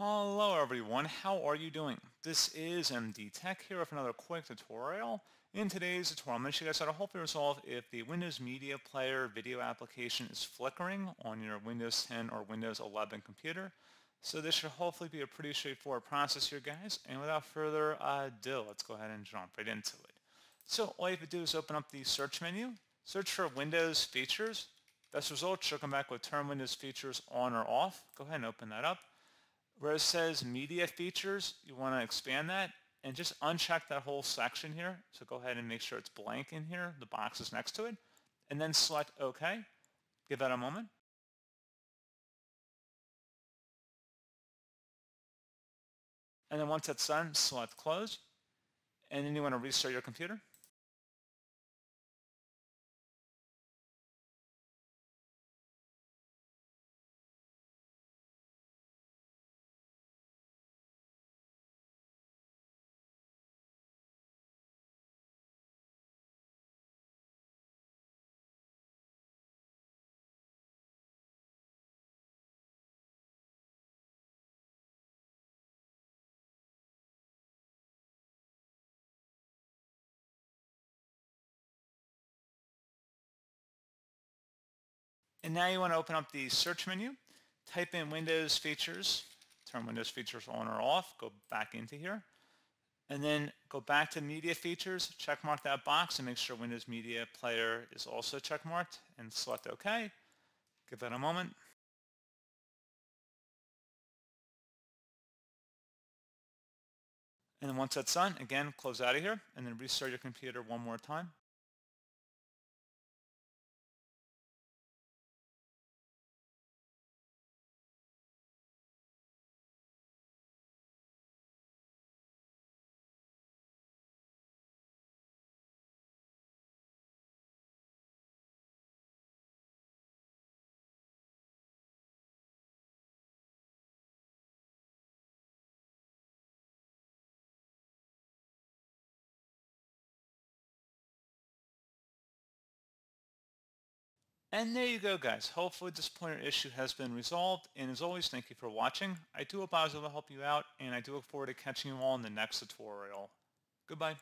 Hello everyone, how are you doing? This is MD Tech here with another quick tutorial. In today's tutorial, I'm going to show you guys how to hopefully resolve if the Windows Media Player video application is flickering on your Windows 10 or Windows 11 computer. So this should hopefully be a pretty straightforward process here, guys. And without further ado, let's go ahead and jump right into it. So all you have to do is open up the search menu, search for Windows features. Best results should come back with turn Windows features on or off. Go ahead and open that up. Where it says media features, you want to expand that and just uncheck that whole section here. So go ahead and make sure it's blank in here, the box is next to it, and then select OK. Give that a moment. And then once that's done, select Close. And then you want to restart your computer. And now you want to open up the search menu, type in Windows features, turn Windows features on or off, go back into here, and then go back to media features, checkmark that box and make sure Windows Media Player is also checkmarked and select OK. Give that a moment. And then once that's done, again, close out of here and then restart your computer one more time. And there you go, guys. Hopefully this pointer issue has been resolved. And as always, thank you for watching. I do hope I was able to help you out, and I do look forward to catching you all in the next tutorial. Goodbye.